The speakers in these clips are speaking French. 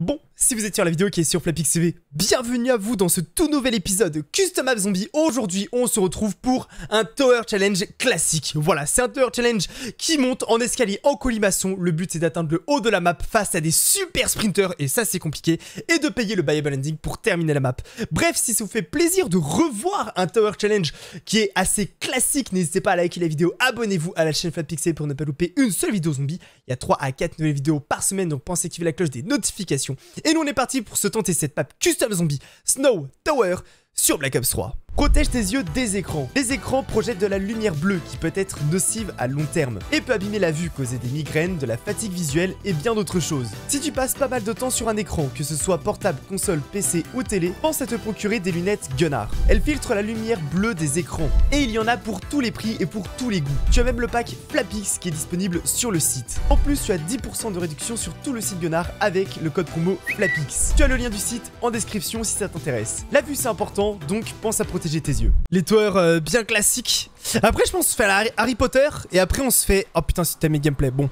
Bon, si vous êtes sur la vidéo qui est sur Flapix TV, bienvenue à vous dans ce tout nouvel épisode Custom Map Zombie. Aujourd'hui, on se retrouve pour un Tower Challenge classique. Voilà, c'est un Tower Challenge qui monte en escalier en colimaçon. Le but, c'est d'atteindre le haut de la map face à des super sprinters, et ça, c'est compliqué, et de payer le Buyable Ending pour terminer la map. Bref, si ça vous fait plaisir de revoir un Tower Challenge qui est assez classique, n'hésitez pas à liker la vidéo, abonnez-vous à la chaîne Flapix TV pour ne pas louper une seule vidéo zombie. Il y a 3 à 4 nouvelles vidéos par semaine, donc pensez activer la cloche des notifications. Et nous on est parti pour se tenter cette map Custom Zombie Snow Tower sur Black Ops 3. Protège tes yeux des écrans. Les écrans projettent de la lumière bleue qui peut être nocive à long terme et peut abîmer la vue, causer des migraines, de la fatigue visuelle et bien d'autres choses. Si tu passes pas mal de temps sur un écran, que ce soit portable, console, PC ou télé, pense à te procurer des lunettes Gunnar. Elles filtrent la lumière bleue des écrans et il y en a pour tous les prix et pour tous les goûts. Tu as même le pack Flapix qui est disponible sur le site. En plus, tu as 10% de réduction sur tout le site Gunnar avec le code promo Flapix. Tu as le lien du site en description si ça t'intéresse. La vue c'est important, donc pense à protéger tes yeux. Les towers bien classiques. Après je pense on se fait à la Harry Potter et après on se fait... Oh putain, c'est Timed Gameplay, bon.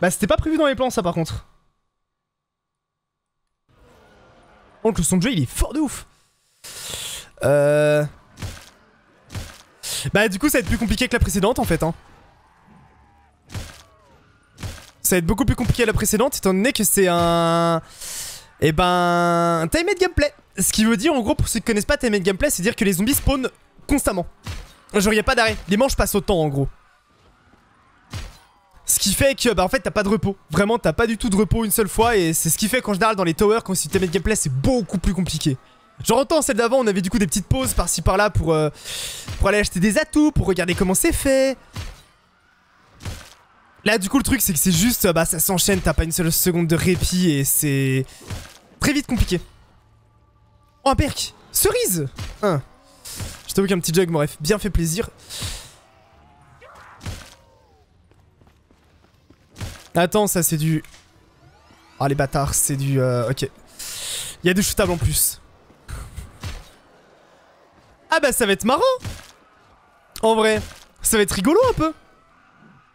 Bah c'était pas prévu dans les plans ça par contre. Donc le son de jeu il est fort de ouf. Bah du coup ça va être plus compliqué que la précédente en fait hein. Ça va être beaucoup plus compliqué que la précédente étant donné que c'est un... Et ben... Timed Gameplay. Ce qui veut dire en gros pour ceux qui connaissent pas Timed Gameplay, c'est dire que les zombies spawnent constamment. Genre y a pas d'arrêt, les manches passent au temps en gros. Ce qui fait que bah en fait t'as pas de repos. Vraiment t'as pas du tout de repos une seule fois. Et c'est ce qui fait qu'en général dans les towers quand c'est Timed Gameplay c'est beaucoup plus compliqué. Genre en temps celle d'avant on avait du coup des petites pauses par-ci par-là pour aller acheter des atouts, pour regarder comment c'est fait. Là du coup le truc c'est que c'est juste bah ça s'enchaîne, t'as pas une seule seconde de répit et c'est très vite compliqué. Oh un perk cerise hein. Je t'avoue qu'un petit jug mon ref, bien fait plaisir. Attends ça c'est du... Oh les bâtards c'est du... ok. Il y a des shootables en plus. Ah bah ça va être marrant. En vrai ça va être rigolo un peu.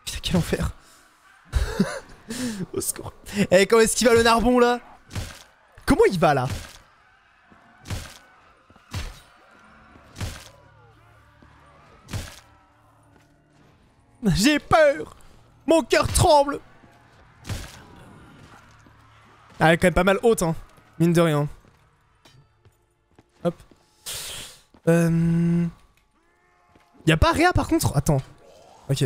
Putain quel enfer. Au secours. Eh, comment est-ce qu'il va le narbon là? Comment il va là? J'ai peur. Mon cœur tremble. Ah, elle est quand même pas mal haute, hein. Mine de rien. Hop. Y'a pas rien par contre? Attends. Ok.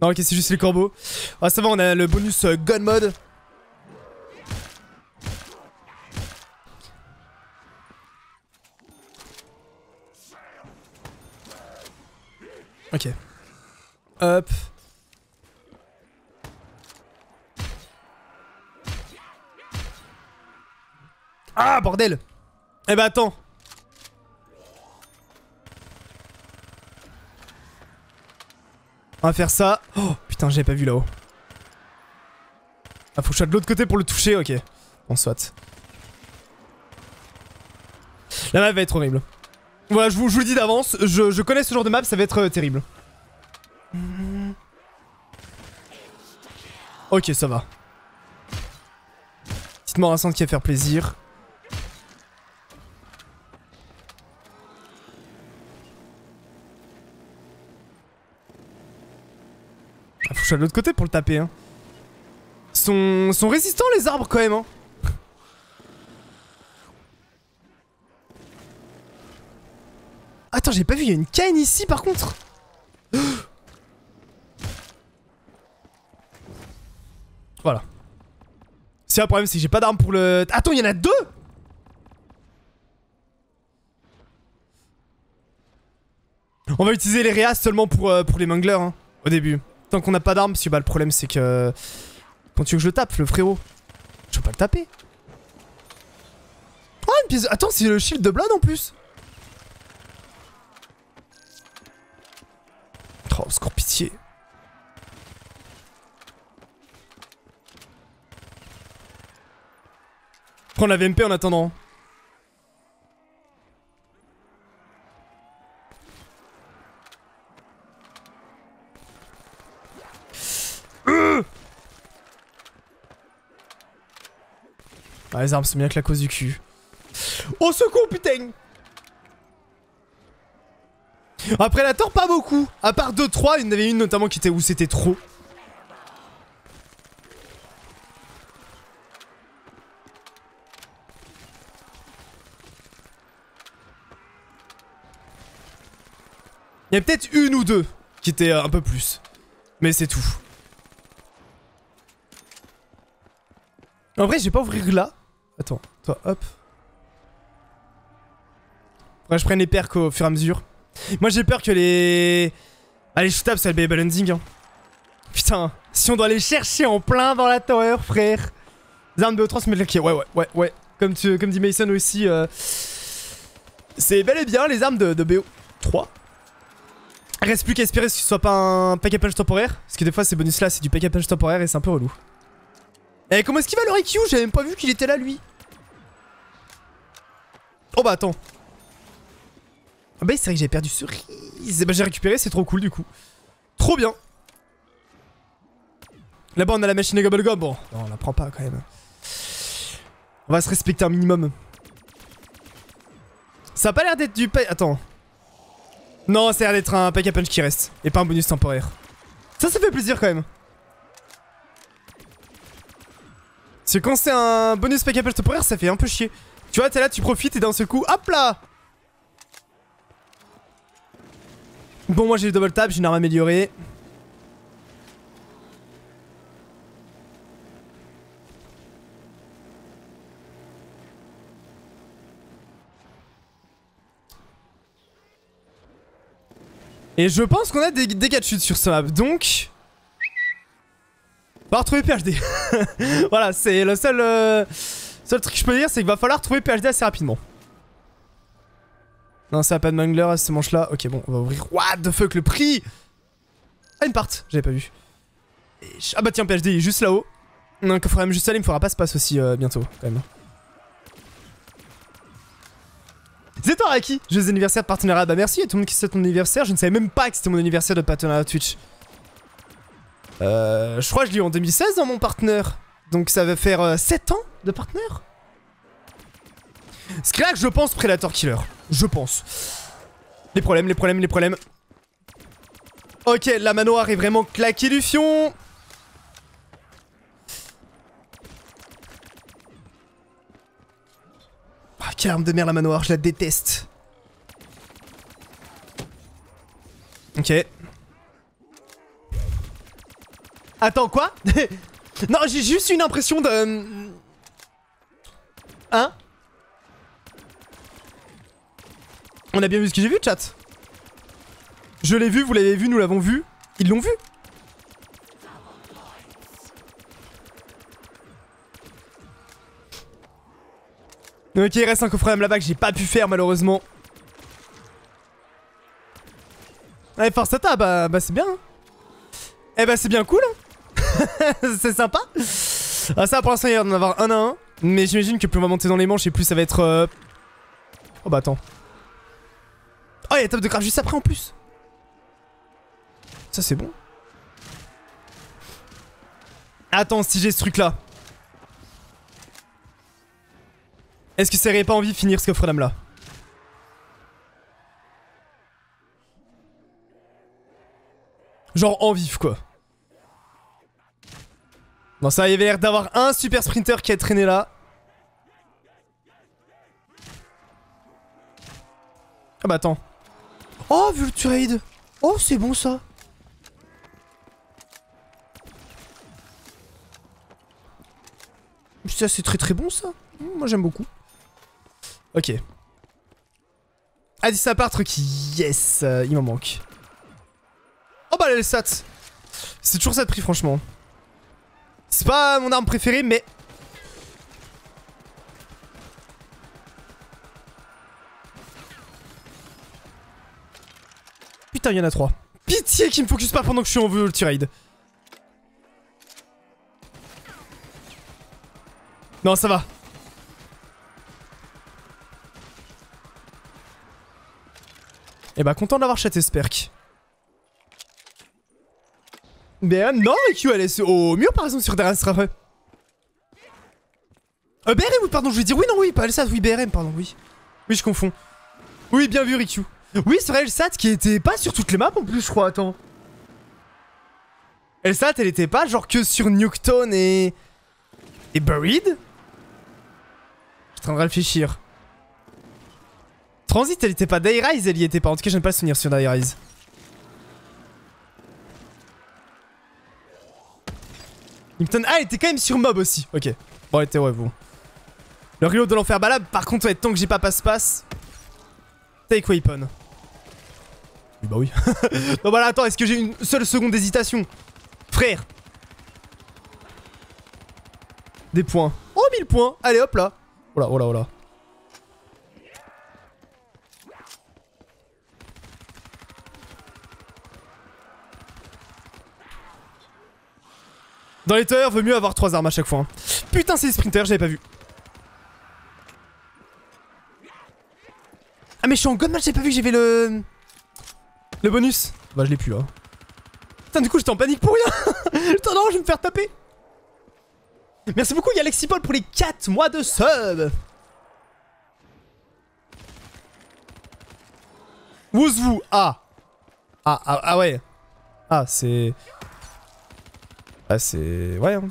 Non, ok, c'est juste les corbeaux. Ah, ça va, on a le bonus gun mode. Ok. Hop. Ah, bordel! Eh ben, attends. On va faire ça. Oh putain, j'avais pas vu là-haut. Ah, faut que je sois de l'autre côté pour le toucher, ok. Bon, soit. La map va être horrible. Voilà, je vous le dis d'avance, je connais ce genre de map, ça va être terrible. Ok, ça va. Petite mort instant qui va faire plaisir. De l'autre côté pour le taper hein. Sont résistants les arbres quand même hein. Attends j'ai pas vu, il y a une canne ici par contre. Voilà. C'est le problème c'est que j'ai pas d'armes pour le... Attends il y en a deux. On va utiliser les réas seulement pour les manglers hein, au début. Tant qu'on n'a pas d'armes, parce que bah, le problème c'est que... Quand tu veux que je le tape, le frérot, je peux pas le taper. Oh, une pièce de... Attends, c'est le shield de Blood en plus. Oh, score pitié. Prends la VMP en attendant. Ah, les armes, c'est bien que la cause du cul. Au secours, putain! Après la torpe, pas beaucoup. À part 2-3, il y en avait une notamment qui était où c'était trop. Il y a peut-être une ou deux qui étaient un peu plus. Mais c'est tout. En vrai, je vais pas ouvrir là. Attends, toi, hop. Faudrait que je prenne les perks au fur et à mesure. Moi, j'ai peur que les... Allez, shoot-up, c'est le Buyable Ending. Hein. Putain, si on doit aller chercher en plein dans la tower, frère. Les armes de BO3 se mettent ok. Ouais. Comme dit Mason aussi. C'est bel et bien les armes de BO3. Reste plus qu'à espérer que ce soit pas un pack-a-punch temporaire. Parce que des fois, ces bonus-là, c'est du pack-a-punch temporaire et c'est un peu relou. Eh, comment est-ce qu'il va le IQ? J'avais même pas vu qu'il était là, lui. Oh bah, attends. Ah bah, c'est vrai que j'avais perdu cerise. Et bah, j'ai récupéré, c'est trop cool, du coup. Trop bien. Là-bas, on a la machine à gobble-gobble. Bon, non, on la prend pas, quand même. On va se respecter un minimum. Ça a pas l'air d'être du pack... Attends. Non, ça a l'air d'être un pack-a-punch qui reste. Et pas un bonus temporaire. Ça, ça fait plaisir quand même. Parce que quand c'est un bonus pack-a-punch temporaire, ça fait un peu chier. Tu vois, t'es là, tu profites et d'un seul coup, hop là. Bon, moi j'ai le double tap, j'ai une arme améliorée. Et je pense qu'on a des dégâts de chute sur ce map, donc... On va retrouver PhD. Voilà, c'est le seul, seul truc que je peux dire, c'est qu'il va falloir trouver PhD assez rapidement. Non, ça a pas de mangler à ce manche-là. Ok, bon, on va ouvrir... What the fuck, le prix. Ah, une part, j'avais pas vu. Et... Ah bah tiens, PhD, il est juste là-haut. Non, il faudra même juste aller, il me faudra pas se passer aussi bientôt, quand même. C'est toi, Raki. Joyeux anniversaire de partenariat. Bah merci à tout le monde qui sait ton anniversaire. Je ne savais même pas que c'était mon anniversaire de partenariat Twitch. Je crois que je l'ai eu en 2016 dans mon partenaire. Donc ça va faire 7 ans de partenaire. Ce qui est là que je pense Predator Killer. Je pense. Les problèmes. Ok, la manoir est vraiment claquée du fion. Quelle arme de merde la manoir, je la déteste. Ok. Attends, quoi? Non, j'ai juste une impression de... Hein? On a bien vu ce que j'ai vu, chat. Je l'ai vu, vous l'avez vu, nous l'avons vu. Ils l'ont vu. Ok, il reste un coffre à là-bas que j'ai pas pu faire malheureusement. Allez, force à ta, bah c'est bien. Hein. Eh bah c'est bien cool. Hein. C'est sympa. Ah, ça pour l'instant il y a d'en avoir un à un. Mais j'imagine que plus on va monter dans les manches et plus ça va être... Oh bah attends. Oh, il y a table de craft juste après en plus. Ça c'est bon. Attends, si j'ai ce truc là. Est-ce que ça aurait pas envie de finir ce coffre d'âme là? Genre en vif quoi. Non, ça il y avait l'air d'avoir un super sprinter qui a traîné là. Ah bah attends. Oh vu le trade. Oh c'est bon ça. Ça c'est très très bon ça. Moi j'aime beaucoup. Ok. Ah, dis ça part, truc. Yes, il m'en manque. Oh bah les stats. C'est toujours ça de prix, franchement. C'est pas mon arme préférée, mais... Putain, il y en a 3. Pitié qu'il me focus pas pendant que je suis en ulti raid. Non, ça va. Et bah content d'avoir chaté ce perk. Ben non, IQ elle est au mieux par exemple sur Darren Strafe. BRM, pardon, je vais dire oui, non, oui, pas LSAT, oui, BRM, pardon, oui. Oui, je confonds. Oui, bien vu, Riku. Oui, c'est vrai, LSAT qui était pas sur toutes les maps en plus, je crois, attends. LSAT, elle était pas genre que sur Nuketown et... Buried. Je suis en train de réfléchir. Transit, elle était pas. Dayrise, elle y était pas. En tout cas, j'aime pas le souvenir sur Dayrise. Nuketown, ah, elle était quand même sur Mob aussi. Ok. Bon, elle était, ouais, bon. Le reload de l'enfer balade, par contre, ouais, tant que j'ai pas passe-passe. Take weapon. Bah oui. Non, bah là, attends, est-ce que j'ai une seule seconde d'hésitation? Frère. Des points. Oh, 1000 points. Allez, hop là. Oh là, oh là, oh là. Dans les towers, vaut mieux avoir 3 armes à chaque fois. Hein. Putain, c'est les sprinters, j'avais pas vu. Ah, mais je suis en god match, j'avais pas vu que j'avais le... Le bonus. Bah, je l'ai plus, hein. Putain, du coup, j'étais en panique pour rien. Putain, non, je vais me faire taper. Merci beaucoup, Alexipol, pour les 4 mois de sub. Wouzvou, ah. Ah, ah, ah, ouais. Ah, c'est... Ah, c'est... Ouais, hein.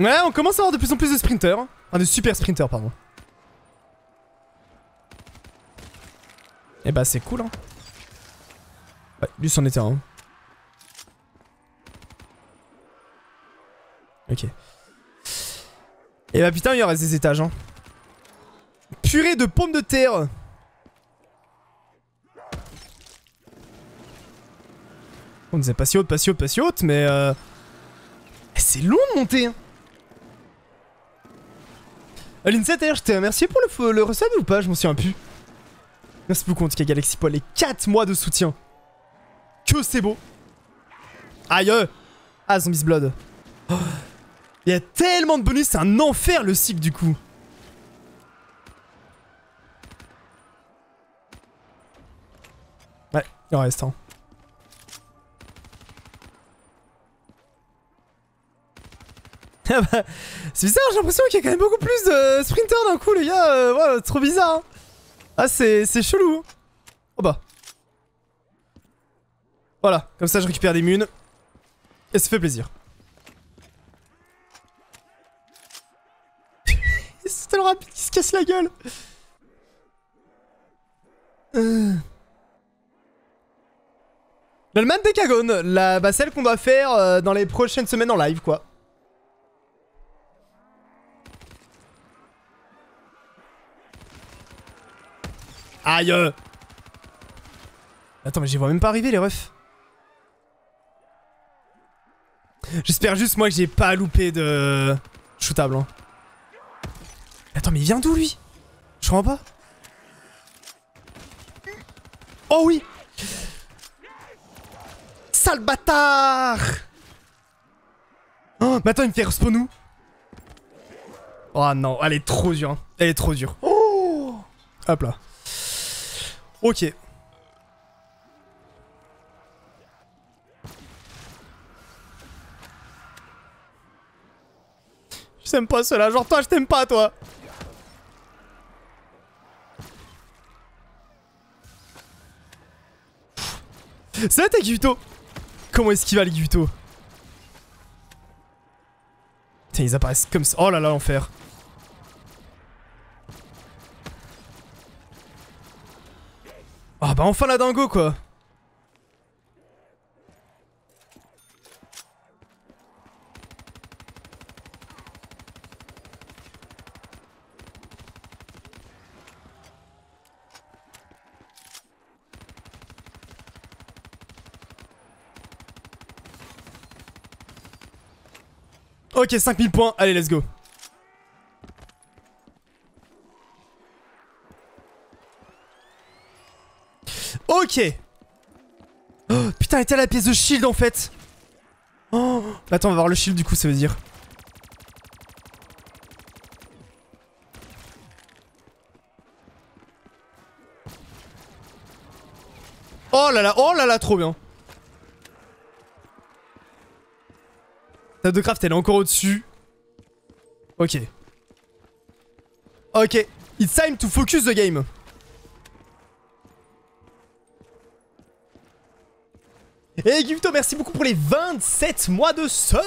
Ouais, on commence à avoir de plus en plus de sprinters. Enfin, de super sprinters, pardon. Et bah, c'est cool, hein. Ouais, lui, c'en était un. Hein. Ok. Et bah, putain, il y aura des étages, hein. Purée de pommes de terre. On disait pas si haute, mais c'est long de monter, hein. Linset, d'ailleurs, je t'ai remercié pour le resub ou pas? Je m'en souviens plus. Merci beaucoup, en tout cas, GalaxyPoil, les 4 mois de soutien. Que c'est beau. Aïe. Ah, Zombies Blood. Oh. Il y a tellement de bonus, c'est un enfer le cycle du coup. Ouais, il en reste un. Hein. Ah bah, c'est bizarre, j'ai l'impression qu'il y a quand même beaucoup plus de sprinters d'un coup, les gars. Ouais, trop bizarre. Hein. Ah, c'est chelou. Oh bah. Voilà, comme ça je récupère des munes. Et ça fait plaisir. C'est tellement rapide qu'il se casse la gueule. L'Allemand Décagone, bah, celle qu'on doit faire dans les prochaines semaines en live, quoi. Aïe. Attends, mais j'y vois même pas arriver, les refs. J'espère juste, moi, que j'ai pas loupé de... shootable, hein. Attends, mais il vient d'où, lui? Je comprends pas. Oh oui. Sale bâtard. Oh, mais attends, il me fait respawn où? Oh non, elle est trop dure, hein. Elle est trop dure. Oh. Hop là. Ok. Je t'aime pas cela, genre toi je t'aime pas toi. C'est vrai, t'as Guito. Comment est-ce qu'il va les Guito? Putain, ils apparaissent comme ça. Oh là là, l'enfer. Ah, oh bah enfin la dingo, quoi. Ok, 5000 points. Allez, let's go. Ok. Oh, putain, elle était à la pièce de shield en fait. Oh. Attends, on va voir le shield du coup, ça veut dire. Oh là là, trop bien. Table de craft, elle est encore au-dessus. Ok. Ok. It's time to focus the game. Et Gimto, merci beaucoup pour les 27 mois de sub.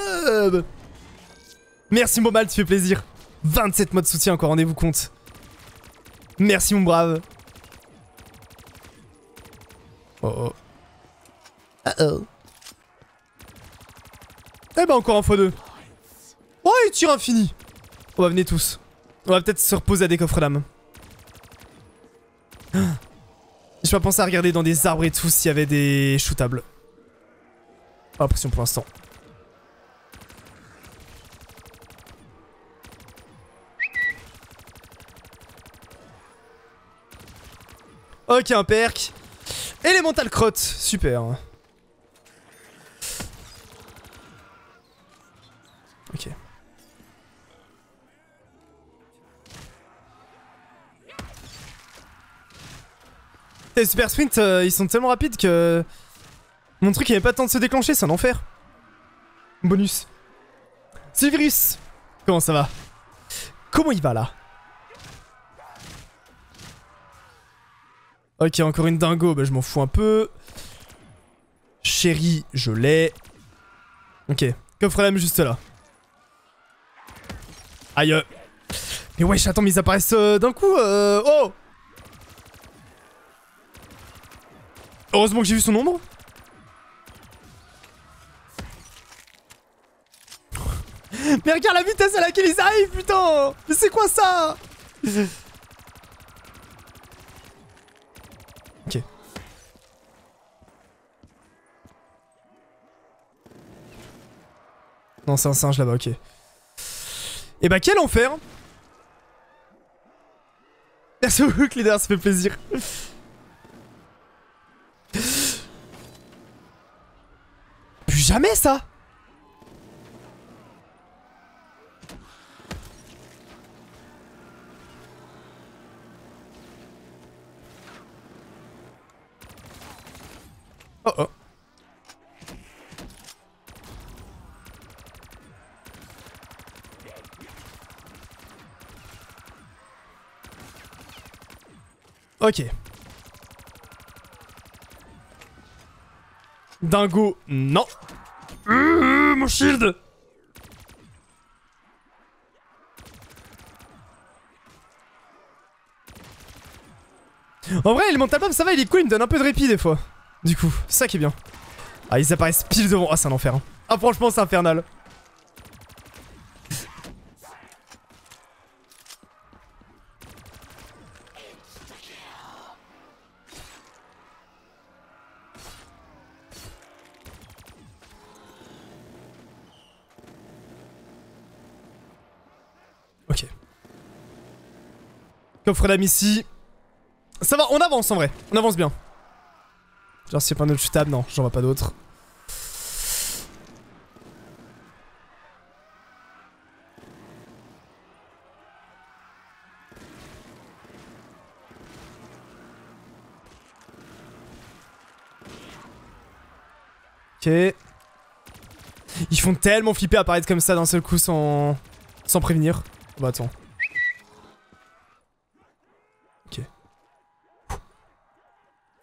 Merci Momal, tu fais plaisir. 27 mois de soutien encore, rendez-vous compte. Merci mon brave. Oh oh. Uh-oh. Eh ben encore un x2. Oh, il tire infini. On va venir tous. On va peut-être se reposer à des coffres d'âme. Je vais penser à regarder dans des arbres et tout s'il y avait des shootables. Pas l'impression pour l'instant. Ok, un perk. Elemental crotte, super. Ok. Les super sprint, ils sont tellement rapides que mon truc il avait pas le temps de se déclencher, c'est un enfer. Bonus. Silvirus, comment ça va? Comment il va là? Ok, encore une dingo, bah je m'en fous un peu. Chérie, je l'ai. Ok, coffre l'âme juste là. Aïe. Mais wesh, attends, mais ils apparaissent d'un coup. Oh. Heureusement que j'ai vu son ombre. Mais regarde la vitesse à laquelle ils arrivent, putain. Mais c'est quoi ça? Non, c'est un singe là-bas, ok. Et bah, quel enfer! Merci beaucoup, Cléder, ça fait plaisir. Plus jamais ça! Oh oh. Ok. Dingo, non. Mon shield. En vrai, Elemental Bomb, ça va, il est cool, il me donne un peu de répit des fois. Du coup, ça qui est bien. Ah, ils apparaissent pile devant. Ah, c'est un enfer. Hein. Ah, franchement, c'est infernal. Coffre d'âme ici. Ça va, on avance en vrai. On avance bien. Genre, s'il n'y a pas un autre shootable, non, j'en vois pas d'autre. Ok. Ils font tellement flipper à apparaître comme ça d'un seul coup sans prévenir. Bah, attends.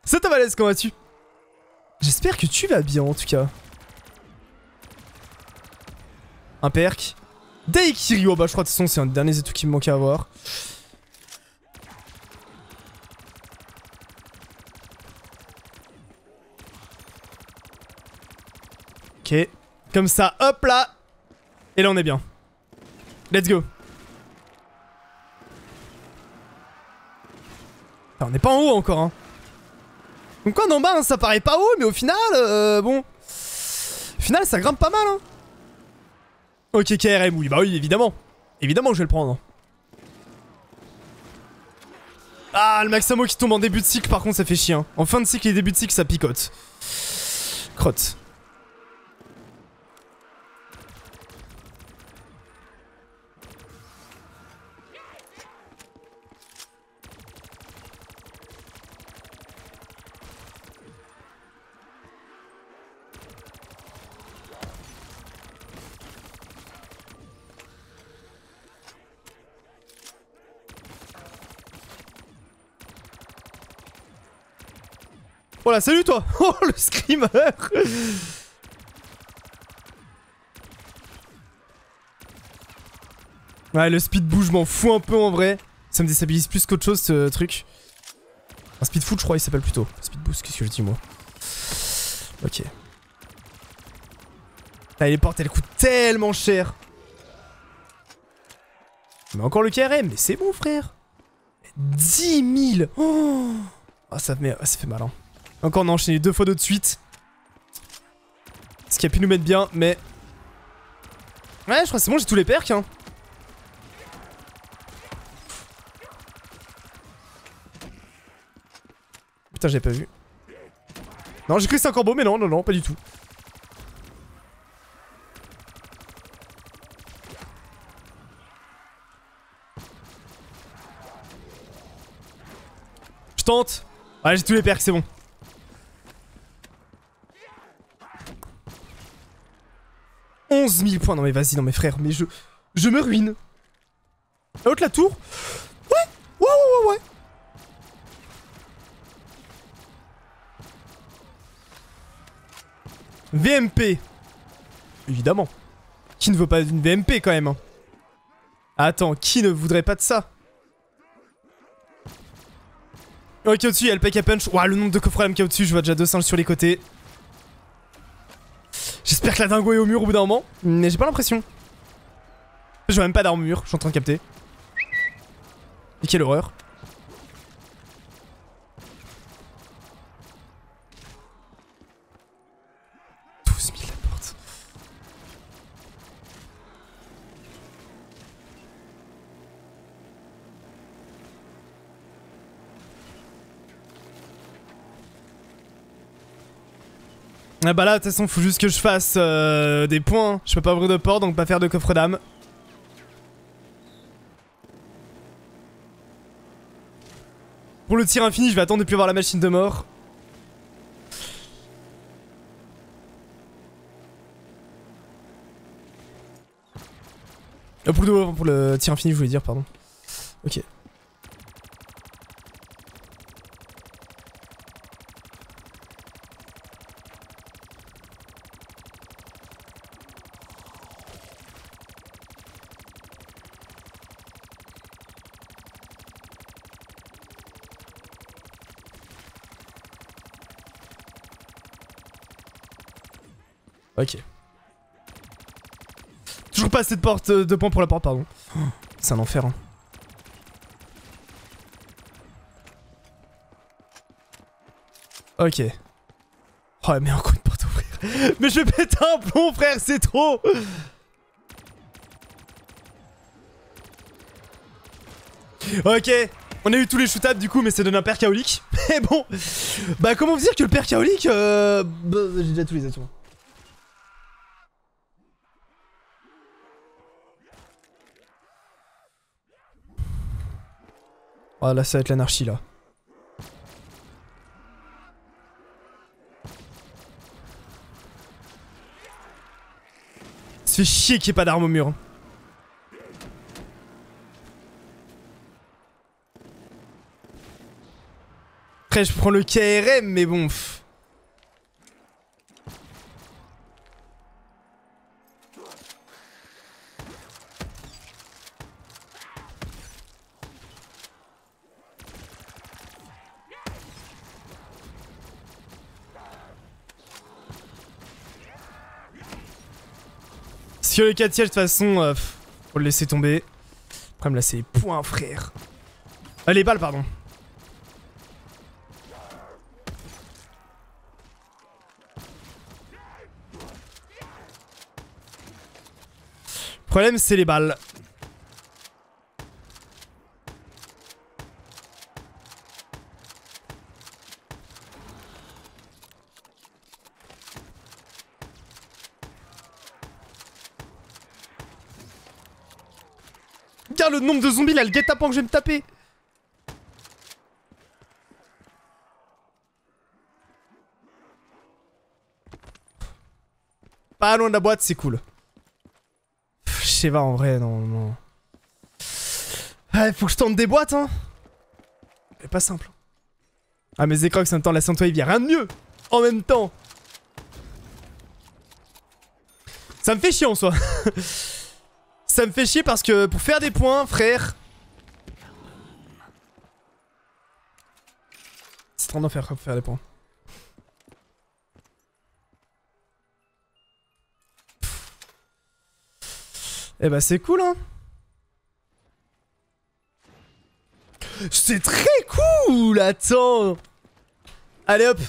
C'est ta malaise, comment vas-tu? J'espère que tu vas bien en tout cas. Un perk. Daikiri, oh bah je crois que de toute façon c'est un des derniers atouts qui me manquait à avoir. Ok. Comme ça, hop là. Et là on est bien. Let's go. Enfin, on n'est pas en haut encore hein. Donc quoi, en bas, hein, ça paraît pas haut, mais au final, bon... Au final, ça grimpe pas mal, hein. Ok, KRM, oui, bah oui, évidemment. Évidemment que je vais le prendre. Ah, le Maxamo qui tombe en début de cycle, par contre, ça fait chier. Hein. En fin de cycle et début de cycle, ça picote. Crotte. Voilà, salut toi. Oh le screamer. Ouais, le speed boo, je m'en fous un peu en vrai. Ça me déstabilise plus qu'autre chose ce truc. Un speed foot, je crois, il s'appelle plutôt. Speed boost, qu'est-ce que je dis moi? Ok. Ah, les portes, elles coûtent tellement cher. Mais encore le KRM, mais c'est bon, frère. 10 000. Oh, oh ça fait mal, hein. Encore on a enchaîné 2 fois de suite. Ce qui a pu nous mettre bien, mais... Ouais, je crois que c'est bon, j'ai tous les perks, hein. Putain, j'ai pas vu. Non, j'ai cru que c'était un corbeau, mais non, non, non, pas du tout. Je tente. Ouais, j'ai tous les perks, c'est bon. £11 000. Non mais vas-y, non mais frère, mais je me ruine. L'autre, la tour. Ouais, ouais, ouais, ouais, ouais. VMP. Évidemment. Qui ne veut pas d'une VMP quand même, hein? Attends, qui ne voudrait pas de ça? Ok, au-dessus, il y a le pack-a-punch. Ouah, le nombre de coffres MK au-dessus, je vois déjà 2 singes sur les côtés. J'espère que la dingo est au mur au bout d'un moment, mais j'ai pas l'impression. Je vois même pas d'armure, je suis en train de capter. Et quelle horreur. Ah bah là, de toute façon, faut juste que je fasse des points. Je peux pas ouvrir de porte, donc pas faire de coffre d'âme. Pour le tir infini, je vais attendre de plus avoir la machine de mort. Pour le tir infini, je voulais dire, pardon. Ok. Ok. Toujours pas assez de porte de pont pour la porte, pardon. Oh, c'est un enfer, hein. Ok. Oh mais encore une porte à ouvrir. Mais je vais péter un plomb, frère, c'est trop. Ok. On a eu tous les shootables du coup, mais ça donne un père chaolique. Mais bon. Bah comment vous dire que le père chaolique bah, j'ai déjà tous les atouts. Oh là, ça va être l'anarchie là. Ça fait chier qu'il n'y ait pas d'arme au mur. Après, je prends le KRM, mais bon. Pff. Que les 4 sièges de toute façon, faut le laisser tomber. Le problème là, c'est les points, frère. Ah, les balles, pardon. Le problème, c'est les balles. Le nombre de zombies là, le guet-apens que je vais me taper. Pas loin de la boîte, c'est cool. Je sais pas en vrai, non, non. Ouais, faut que je tente des boîtes, hein. C'est pas simple. Ah mais Zekrox, en même temps, la Soundwave, y a rien de mieux. En même temps. Ça me fait chier en soi. Ça me fait chier parce que pour faire des points, frère... C'est trop d'enfer pour faire des points. Eh bah c'est cool hein. C'est très cool. Attends. Allez hop.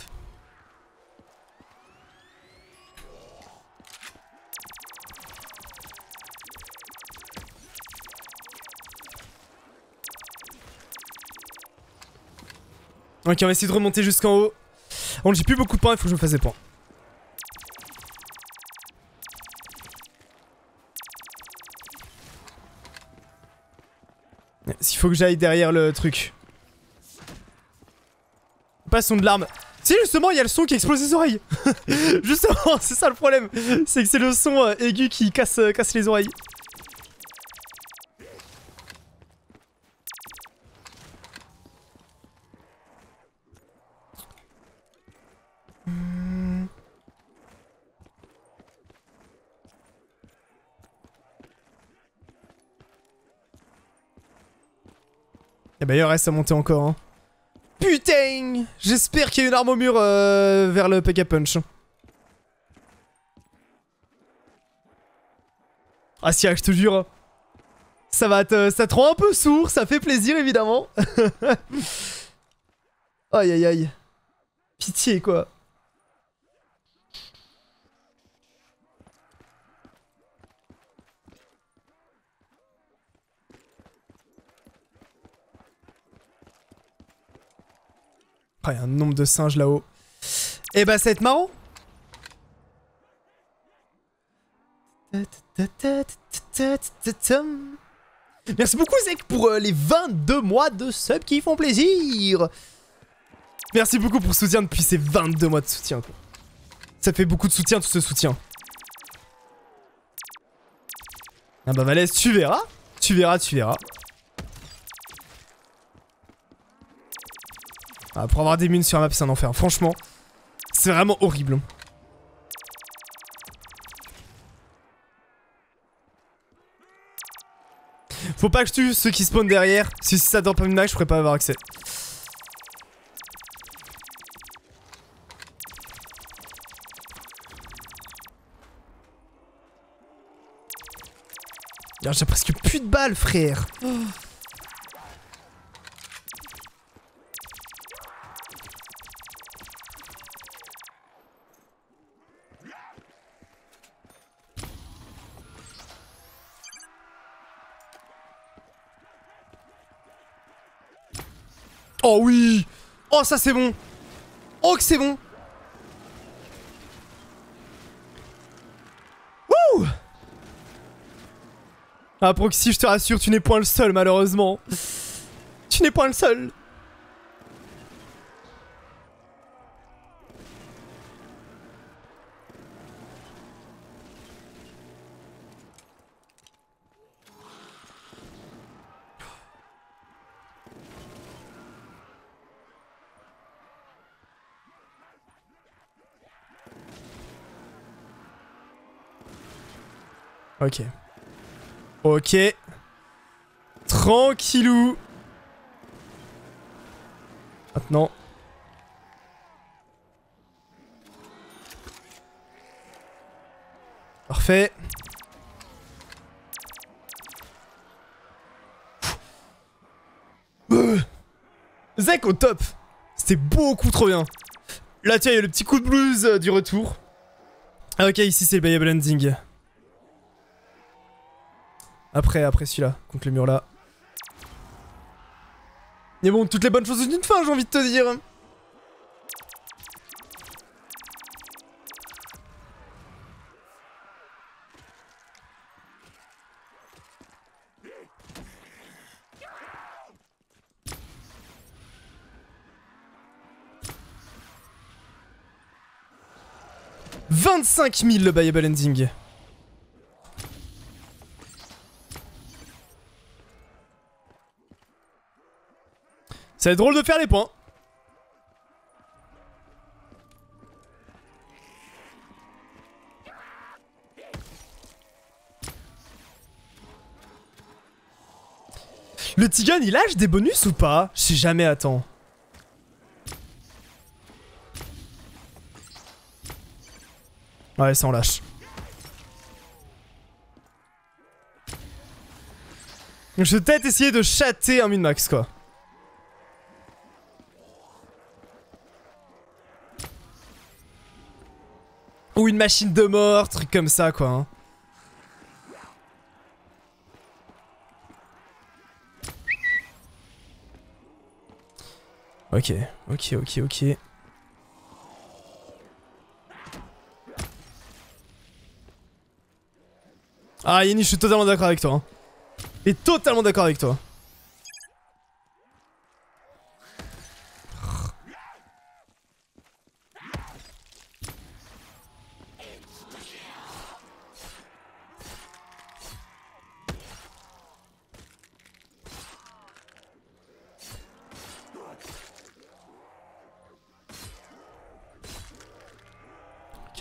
Ok, on va essayer de remonter jusqu'en haut. On j'ai plus beaucoup de points, il faut que je me fasse des points. S'il faut que j'aille derrière le truc. Pas son de l'arme. Si justement il y a le son qui explose les oreilles. Justement c'est ça le problème. C'est que c'est le son aigu qui casse les oreilles. D'ailleurs, il reste à monter encore. Hein. Putain! J'espère qu'il y a une arme au mur vers le pack-a-punch. Ah si, je te jure. Ça te rend un peu sourd, ça fait plaisir évidemment. Aïe aïe aïe. Pitié quoi. Il y a un nombre de singes là-haut. Et bah, ça va être marrant. Merci beaucoup, Zek, pour les 22 mois de sub qui font plaisir. Merci beaucoup pour le soutien depuis ces 22 mois de soutien. Quoi. Ça fait beaucoup de soutien, tout ce soutien. Ah bah, Valès, tu verras. Tu verras, tu verras. Ah, pour avoir des mines sur la map, c'est un enfer. Franchement, c'est vraiment horrible. Faut pas que je tue ceux qui spawnent derrière. Si ça dort pas une max, je pourrais pas avoir accès. J'ai presque plus de balles, frère. Oh. Oh oui! Oh ça c'est bon! Oh que c'est bon! Wouh! Ah Proxy, je te rassure, tu n'es point le seul malheureusement. Tu n'es point le seul. Ok. Ok. Tranquillou. Maintenant. Parfait. Zek au top. C'était beaucoup trop bien. Là, tiens, il y a le petit coup de blues du retour. Ah, ok, ici c'est le Buyable Ending. Après celui-là, contre le mur là. Mais bon, toutes les bonnes choses ont une fin, j'ai envie de te dire. « 25 000 le Buyable Ending !» Ça va être drôle de faire les points. Le petit gun, il lâche des bonus ou pas? Je sais jamais, attends. Ouais, ça on lâche. Je vais peut-être essayer de chatter un min-max, quoi. Ou une machine de mort, truc comme ça, quoi. Hein. Ok, ok, ok, ok. Ah, Yanni, je suis totalement d'accord avec toi. Hein. Et totalement d'accord avec toi.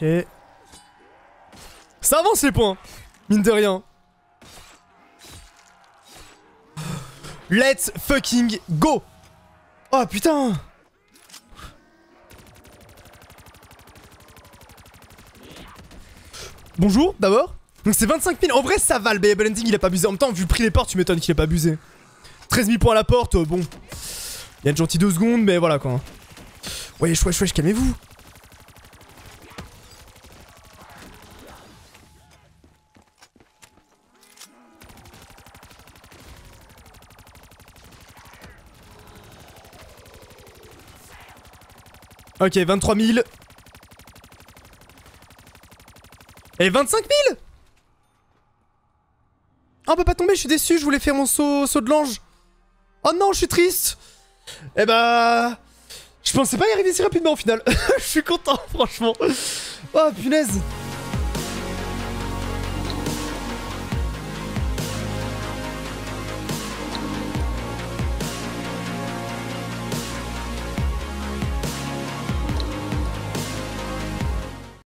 Ok. Ça avance les points, mine de rien. Let's fucking go! Oh putain! Bonjour, d'abord. Donc c'est 25 000. En vrai, ça va, le Buyable Ending, il a pas abusé. En même temps, vu le prix des portes, tu m'étonnes qu'il a pas abusé. 13 000 points à la porte, bon. Il y a de gentil 2 secondes, mais voilà quoi. Wesh, wesh, wesh, calmez-vous. Ok, 23 000. Et 25 000 ? Ah, on peut pas tomber, je suis déçu, je voulais faire mon saut de l'ange. Oh non, je suis triste. Eh bah... Je pensais pas y arriver si rapidement au final. Je suis content, franchement. Oh, punaise.